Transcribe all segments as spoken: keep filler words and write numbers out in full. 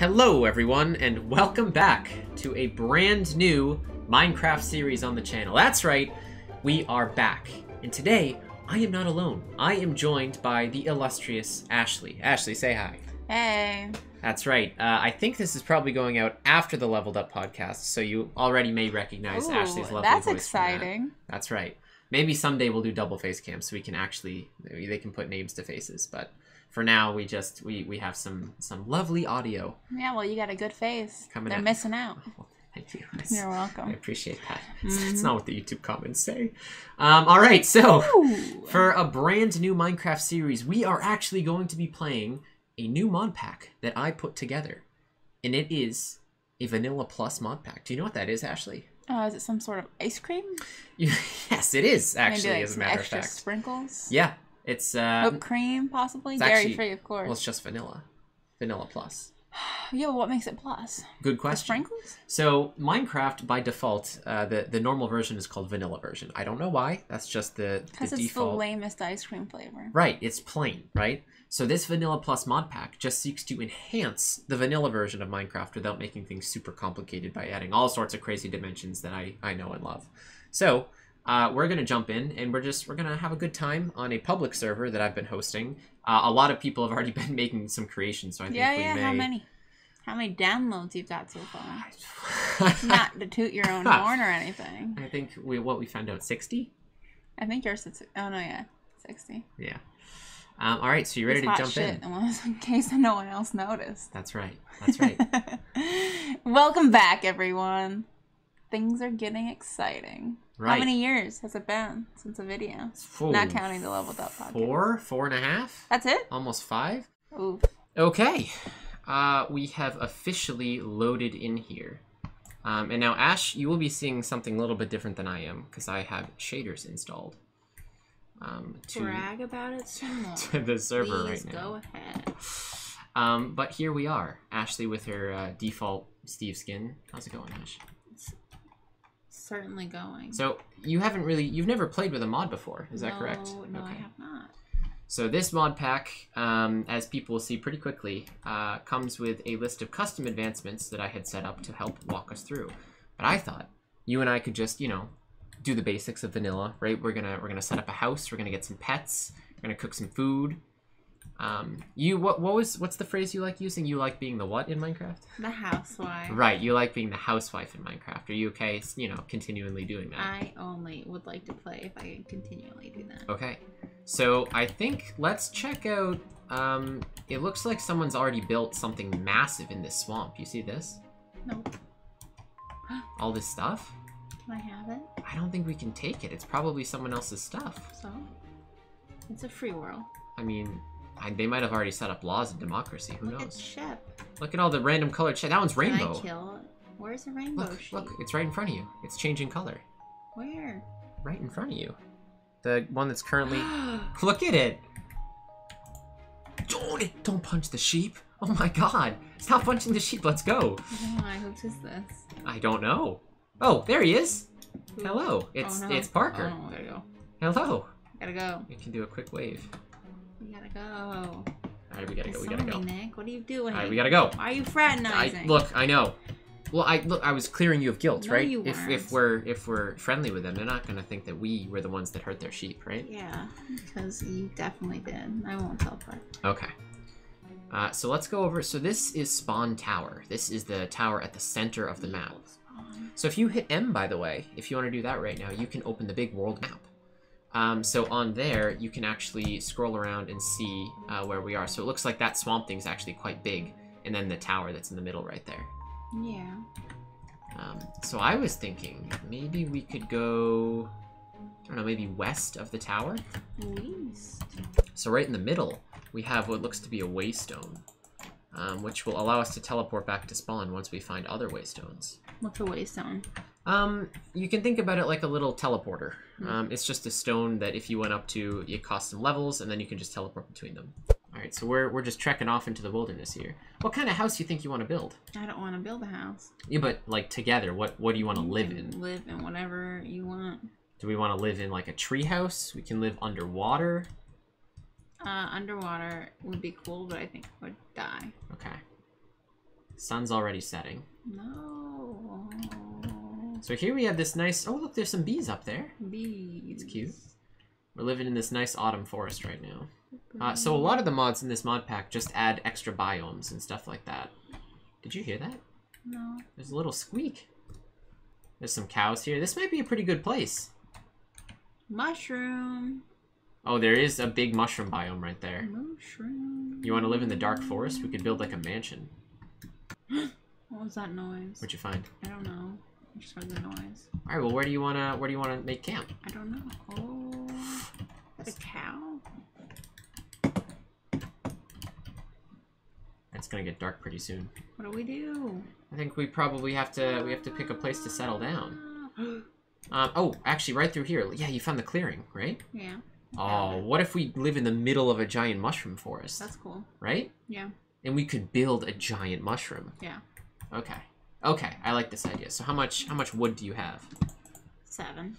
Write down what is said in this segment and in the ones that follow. Hello everyone, and welcome back to a brand new Minecraft series on the channel. That's right, we are back. And today, I am not alone. I am joined by the illustrious Ashley. Ashley, say hi. Hey. That's right. Uh, I think this is probably going out after the Leveled Up podcast, so you already may recognize Ooh, Ashley's lovely that's voice. That's exciting. That. That's right. Maybe someday we'll do double face cam so we can actually, maybe they can put names to faces, but... For now, we just we we have some some lovely audio. Yeah, well, you got a good face. Coming They're out. missing out. Well, thank you. That's, You're welcome. I appreciate that. It's mm-hmm. not what the YouTube comments say. Um, all right, so Ooh. for a brand new Minecraft series, we are actually going to be playing a new mod pack that I put together, and it is a Vanilla Plus mod pack. Do you know what that is, Ashley? Oh, is it some sort of ice cream? Yes, it is actually. Like as a matter of fact, extra sprinkles. Yeah. It's uh whipped cream, possibly dairy free, of course. Well, it's just vanilla, vanilla plus. Yeah, but what makes it plus? Good question. The sprinkles. So Minecraft by default, uh, the the normal version is called vanilla version. I don't know why. That's just the, the default. Because it's the lamest ice cream flavor. Right. It's plain. Right. So this Vanilla Plus mod pack just seeks to enhance the vanilla version of Minecraft without making things super complicated by adding all sorts of crazy dimensions that I I know and love. So. Uh, we're going to jump in, and we're just, we're going to have a good time on a public server that I've been hosting. Uh, a lot of people have already been making some creations, so I think yeah, we yeah. may... Yeah, yeah, how many? How many downloads you've got so far? Not to toot your own horn or anything. I think, we what we found out, sixty? I think yours is, oh no, yeah, sixty. Yeah. Um, all right, so you ready to jump in? In case no one else noticed. That's right, that's right. Welcome back, everyone. Things are getting exciting. Right. How many years has it been since a video? Four, Not counting the Leveled Up podcast. Four? Four and a half? That's it? Almost five? Oof. Okay. Uh, we have officially loaded in here. Um, and now, Ash, you will be seeing something a little bit different than I am, because I have shaders installed. Um, to, Brag about it some more. To the server Please right now. go ahead. Um, but here we are. Ashley with her uh, default Steve skin. How's it going, Ash? Certainly going. So you haven't really, you've never played with a mod before, is no, that correct? No, okay. I have not. So this mod pack, um, as people will see pretty quickly, uh, comes with a list of custom advancements that I had set up to help walk us through. But I thought you and I could just, you know, do the basics of vanilla, right? We're gonna we're gonna set up a house. We're gonna get some pets. We're gonna cook some food. Um, you what what was what's the phrase you like using? You like being the what in Minecraft? The housewife. Right, you like being the housewife in Minecraft. Are you okay, you know, continually doing that? I only would like to play if I can continually do that. Okay, so I think let's check out. Um, it looks like someone's already built something massive in this swamp. You see this? Nope. All this stuff? Can I have it? I don't think we can take it. It's probably someone else's stuff. So, it's a free world. I mean. I, they might have already set up laws of democracy. Who look knows? Look at Shep. Look at all the random colored shit. That one's rainbow. Can I kill? Where's the rainbow look, sheep? Look, it's right in front of you. It's changing color. Where? Right in front of you. The one that's currently... Look at it! Don't, don't punch the sheep! Oh my god! Stop punching the sheep, let's go! Why? Who is this? I don't know. Oh, there he is! Ooh. Hello! It's oh, no. it's Parker. Oh, I gotta go. Hello! I gotta go. You can do a quick wave. We gotta go. Alright, we gotta go, we gotta go. Nick, what are you doing? Alright, we gotta go. Why are you fraternizing? I, look, I know. Well, I look, I was clearing you of guilt, no, right? You if weren't. if we're if we're friendly with them, they're not gonna think that we were the ones that hurt their sheep, right? Yeah, because you definitely did. I won't tell Parker. Okay. Uh, so let's go over. So this is Spawn Tower. This is the tower at the center of the map. So if you hit M, by the way, if you want to do that right now, you can open the big world map. Um, so on there, you can actually scroll around and see uh, where we are. So it looks like that swamp thing's actually quite big, and then the tower that's in the middle right there. Yeah. Um, so I was thinking maybe we could go, I don't know, maybe west of the tower? East. So right in the middle, we have what looks to be a waystone, um, which will allow us to teleport back to spawn once we find other waystones. What's a waystone? Um, you can think about it like a little teleporter. Um, it's just a stone that if you went up to, it costs some levels, and then you can just teleport between them. All right, so we're, we're just trekking off into the wilderness here. What kind of house do you think you want to build? I don't want to build a house. Yeah, but like together, what, what do you want to live in? Live in whatever you want. Do we want to live in like a tree house? We can live underwater. Uh, underwater would be cool, but I think I would die. Okay. Sun's already setting. No. So here we have this nice... Oh, look, there's some bees up there. Bees. It's cute. We're living in this nice autumn forest right now. Uh, so a lot of the mods in this mod pack just add extra biomes and stuff like that. Did you hear that? No. There's a little squeak. There's some cows here. This might be a pretty good place. Mushroom. Oh, there is a big mushroom biome right there. Mushroom. You want to live in the dark forest? We could build like a mansion. What was that noise? What'd you find? I don't know. I just heard the noise. All right. Well, where do you wanna? Where do you wanna make camp? I don't know. Oh, that's a cow. It's gonna get dark pretty soon. What do we do? I think we probably have to. We have to pick a place to settle down. um, oh, actually, right through here. Yeah, you found the clearing, right? Yeah. Oh, what if we live in the middle of a giant mushroom forest? That's cool. Right? Yeah. And we could build a giant mushroom. Yeah. Okay. Okay, I like this idea. So how much how much wood do you have? Seven.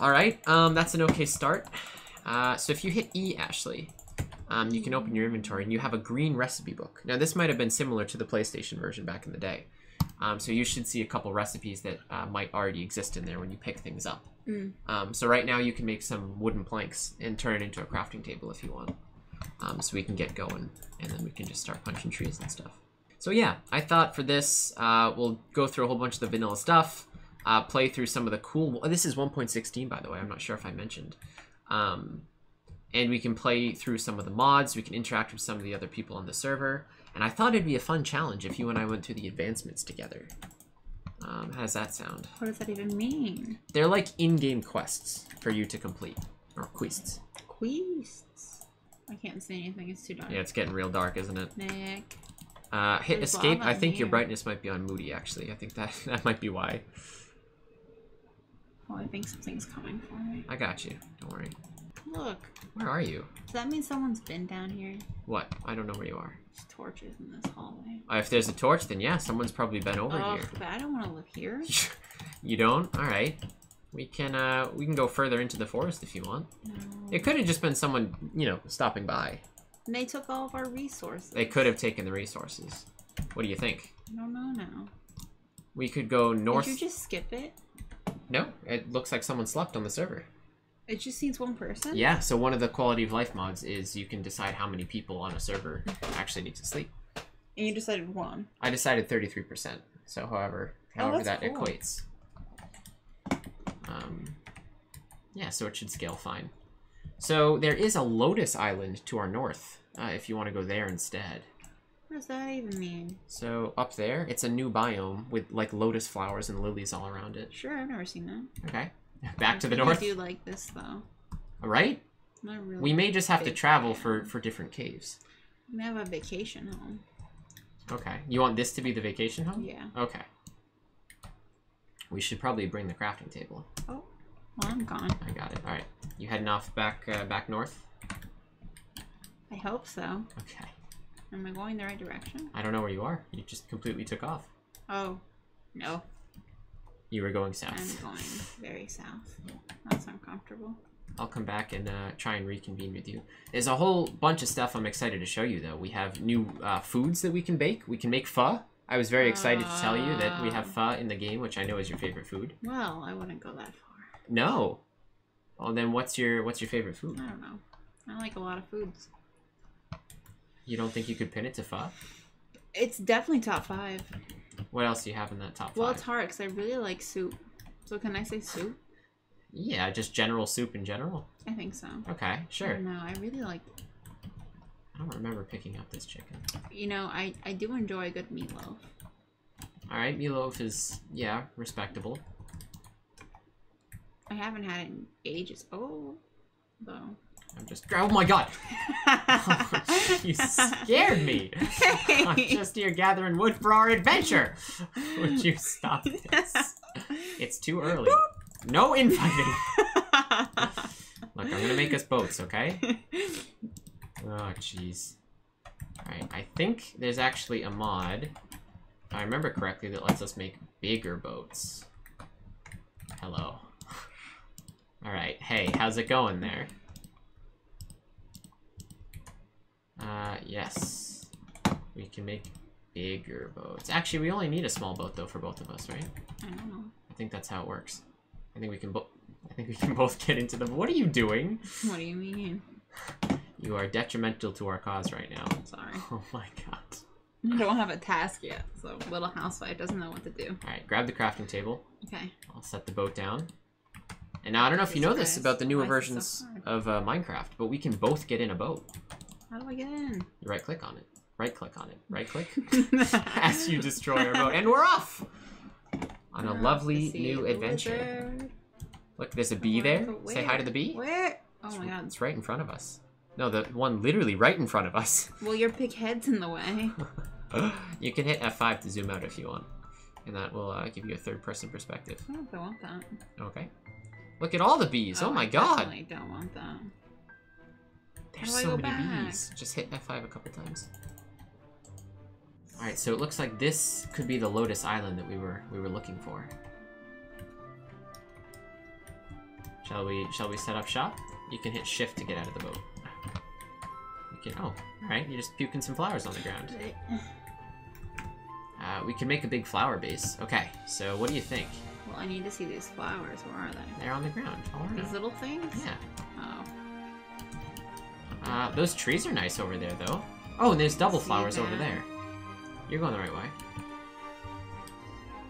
All right. Um, that's an okay start. Uh, so if you hit E, Ashley, um, you can open your inventory and you have a green recipe book. Now this might have been similar to the PlayStation version back in the day. Um, so you should see a couple recipes that uh, might already exist in there when you pick things up. Mm. Um, so right now you can make some wooden planks and turn it into a crafting table if you want. Um, so we can get going and then we can just start punching trees and stuff. So yeah, I thought for this, uh, we'll go through a whole bunch of the vanilla stuff, uh, play through some of the cool... This is one point sixteen, by the way. I'm not sure if I mentioned. Um, and we can play through some of the mods. We can interact with some of the other people on the server. And I thought it'd be a fun challenge if you and I went through the advancements together. Um, how does that sound? What does that even mean? They're like in-game quests for you to complete. Or quests. Quests? I can't see anything. It's too dark. Yeah, it's getting real dark, isn't it? Nick. Uh, hit There's escape. I think here. Your brightness might be on moody, actually. I think that, that might be why. Oh, I think something's coming for me. I got you. Don't worry. Look. Where are you? Does that mean someone's been down here? What? I don't know where you are. There's torches in this hallway. Uh, if there's a torch, then yeah, someone's probably been over oh, here. But I don't want to live here. You don't? All right. We can uh, we can go further into the forest if you want. No. It could have just been someone, you know, stopping by. And they took all of our resources. They could have taken the resources. What do you think? I don't know now. We could go north. Did you just skip it? No. It looks like someone slept on the server. It just needs one person? Yeah, so one of the quality of life mods is you can decide how many people on a server actually need to sleep. And you decided one. I decided thirty-three percent. So however, however oh, that cool. equates. Um, yeah, so it should scale fine. So there is a Lotus Island to our north, uh, if you want to go there instead. What does that even mean? So up there, it's a new biome with like lotus flowers and lilies all around it. Sure, I've never seen that. Okay. Back to the north. I do like this though. All right. Not really. We may just have to travel for for different caves. We have a vacation home. Okay. You want this to be the vacation home? Yeah. Okay. We should probably bring the crafting table. Oh, well, I'm gone. I got it. All right. You heading off back uh, back north? I hope so. Okay. Am I going the right direction? I don't know where you are. You just completely took off. Oh, no. You were going south. I'm going very south. That's uncomfortable. I'll come back and uh, try and reconvene with you. There's a whole bunch of stuff I'm excited to show you, though. We have new uh, foods that we can bake. We can make pho. I was very excited uh, to tell you that we have pho in the game, which I know is your favorite food. Well, I wouldn't go that far. No. Well, then what's your what's your favorite food? I don't know. I like a lot of foods. You don't think you could pin it to pho? It's definitely top five. What else do you have in that top five? Well, it's hard because I really like soup. So can I say soup? Yeah, just general soup in general? I think so. Okay, sure. No, I really like... I don't remember picking up this chicken. You know, I, I do enjoy a good meatloaf. Alright, meatloaf is, yeah, respectable. I haven't had it in ages. Oh, though. I'm just... Oh my god! Oh, you scared me! Hey. I'm just here gathering wood for our adventure! Would you stop this? It's too early. Boop. No infighting! Look, I'm gonna make us boats, okay? Oh, jeez. Alright, I think there's actually a mod, if I remember correctly, that lets us make bigger boats. Hello. Alright, hey, how's it going there? Uh, yes. We can make bigger boats. Actually, we only need a small boat though for both of us, right? I don't know. I think that's how it works. I think we can both. I think we can both get into them. What are you doing? What do you mean? You are detrimental to our cause right now. Sorry. Oh my god. I don't have a task yet, so little housewife doesn't know what to do. All right, grab the crafting table. Okay. I'll set the boat down. And now I don't know if you know this about the newer versions of uh, Minecraft, but we can both get in a boat. How do I get in? You right click on it. Right click on it. Right click. As you destroy our boat, and we're off on a lovely new adventure. Look, there's a bee there. Say hi to the bee. Where? Oh my god! It's right in front of us. No, the one literally right in front of us. Well, your big head's in the way. You can hit F five to zoom out if you want. And that will uh, give you a third-person perspective. I don't know if I want that. Okay. Look at all the bees. Oh, oh my god. I definitely don't want that. There's so many back? bees. Just hit F five a couple times. Alright, so it looks like this could be the Lotus Island that we were we were looking for. Shall we shall we set up shop? You can hit shift to get out of the boat. You can, oh, alright, you're just puking some flowers on the ground. Uh, we can make a big flower base. Okay, so what do you think? Well, I need to see these flowers. Where are they? They're on the ground. All right. These little things? Yeah. Oh. Uh, those trees are nice over there, though. Oh, and there's double flowers over there. You're going the right way.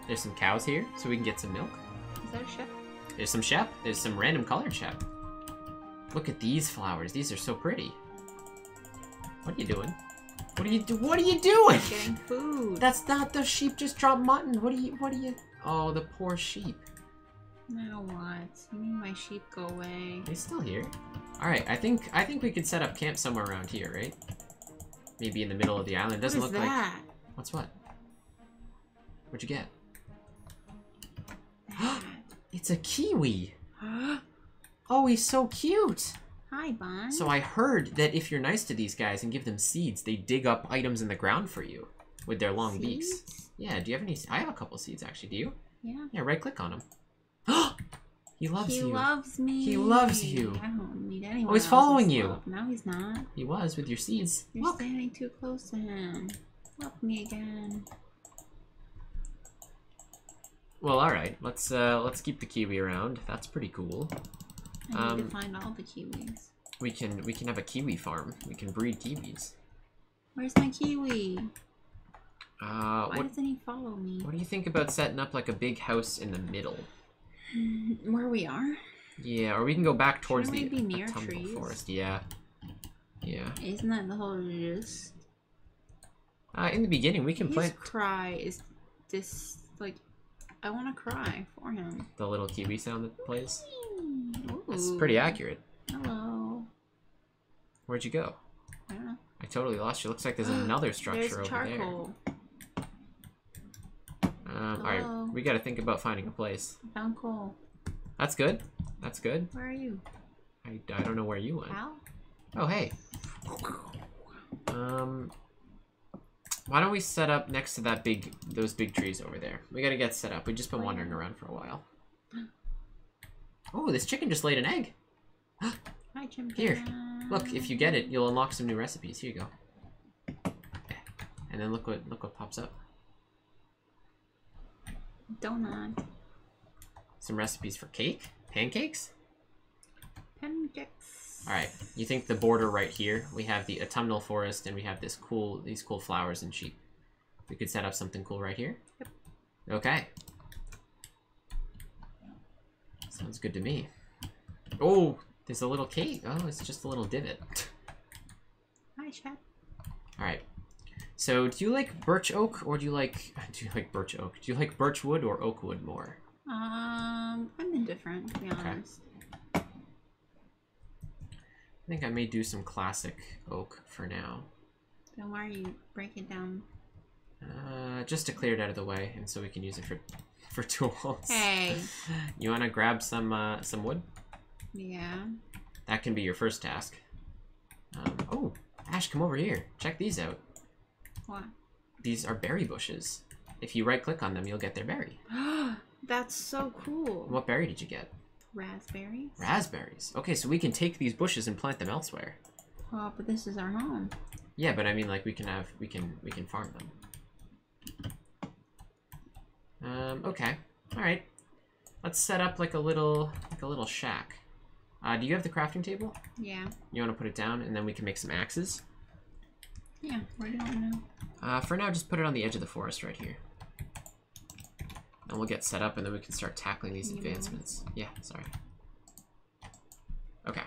There's some cows here, so we can get some milk. Is that a sheep? There's some sheep. There's some random colored sheep. Look at these flowers. These are so pretty. What are you doing? What are you do? What are you doing? I'm getting food. That's not the sheep. Just dropped mutton. What are you? What are you? Oh, the poor sheep. Now what? You mean my sheep go away? They're still here. All right. I think I think we could set up camp somewhere around here, right? Maybe in the middle of the island. Doesn't look like. What's what? What'd you get? It's a kiwi. Oh, he's so cute. Hi, Bon. So I heard that if you're nice to these guys and give them seeds, they dig up items in the ground for you with their long seeds? beaks. Yeah, do you have any? I have a couple seeds, actually. Do you? Yeah. Yeah, right-click on him. He loves he you. He loves me. He loves you. I don't need anyone. Oh, he's following you. No, he's not. He was with your seeds. You're Look. standing too close to him. Love me again. Well, all right. Let's uh, let's keep the kiwi around. That's pretty cool. I need um, to find all the kiwis. We can we can have a kiwi farm. We can breed kiwis. Where's my kiwi? Uh, Why what, doesn't he follow me? What do you think about setting up like a big house in the middle? Where we are? Yeah, or we can go back towards Shouldn't the we be near trees? forest. Yeah, yeah. Isn't that the whole gist? Uh, in the beginning, we can His plant. Cry is this like? I want to cry for him. The little kiwi sound that plays. It's pretty accurate. Hello. Where'd you go? I don't know. I totally lost you. Looks like there's another structure there's over charcoal. there. Um, Alright, we gotta think about finding a place. I found coal. That's good. That's good. Where are you? I, I don't know where you went. How? Oh, hey. Um, why don't we set up next to that big, those big trees over there? We gotta get set up. We've just been wandering around for a while. Oh, this chicken just laid an egg. Hi, chimpanzee. Here, look. If you get it, you'll unlock some new recipes. Here you go. And then look what look what pops up. Donut. Some recipes for cake, pancakes. Pancakes. All right. You think the border right here? We have the autumnal forest, and we have this cool these cool flowers and sheep. We could set up something cool right here. Yep. Okay. Sounds good to me. Oh, there's a little cake. Oh, it's just a little divot. Hi, Chef. All right. So, do you like birch oak or do you like do you like birch oak? Do you like birch wood or oak wood more? Um, I'm indifferent, to be honest. Okay. I think I may do some classic oak for now. Then why are you breaking down? Uh, just to clear it out of the way, and so we can use it for. For tools. Hey. You want to grab some uh, some wood? Yeah. That can be your first task. Um, oh, Ash, come over here. Check these out. What? These are berry bushes. If you right-click on them, you'll get their berry. That's so cool. What berry did you get? Raspberries. Raspberries. Okay, so we can take these bushes and plant them elsewhere. Oh, but this is our home. Yeah, but I mean, like we can have we can we can farm them. Um, okay. All right. Let's set up like a little, like a little shack. Uh, do you have the crafting table? Yeah. You want to put it down, and then we can make some axes? Yeah, where do you want to? Uh, for now, just put it on the edge of the forest right here. And we'll get set up, and then we can start tackling these advancements. Yeah, sorry. Okay.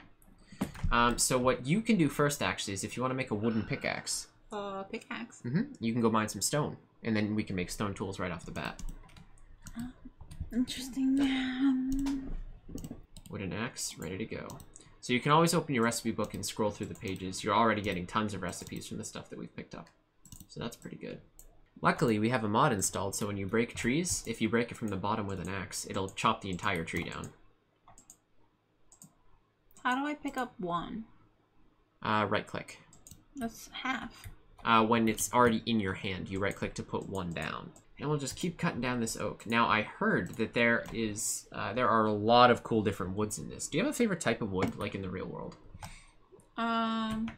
Um, so what you can do first, actually, is if you want to make a wooden pickaxe. Uh, pickaxe? Mm-hmm. You can go mine some stone, and then we can make stone tools right off the bat. Uh, interesting. Um... Wooden axe, ready to go. So you can always open your recipe book and scroll through the pages. You're already getting tons of recipes from the stuff that we've picked up. So that's pretty good. Luckily, we have a mod installed, so when you break trees, if you break it from the bottom with an axe, it'll chop the entire tree down. How do I pick up one? Uh, right-click. That's half. Uh, when it's already in your hand, you right-click to put one down. And we'll just keep cutting down this oak. Now, I heard that there is, uh, there are a lot of cool different woods in this. Do you have a favorite type of wood, like in the real world? Um,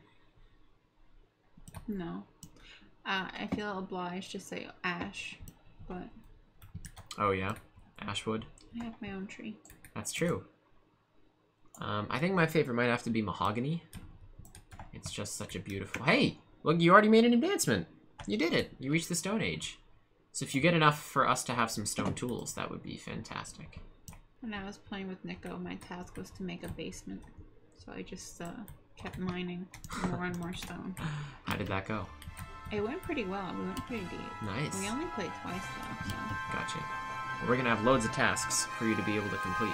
no. Uh, I feel obliged to say ash, but... Oh, yeah? Ashwood? I have my own tree. That's true. Um, I think my favorite might have to be mahogany. It's just such a beautiful... Hey! Look, you already made an advancement! You did it! You reached the Stone Age. So if you get enough for us to have some stone tools, that would be fantastic. When I was playing with Nico, my task was to make a basement. So I just uh, kept mining more and more stone. How did that go? It went pretty well. We went pretty deep. Nice. We only played twice, though. So. Gotcha. Well, we're going to have loads of tasks for you to be able to complete.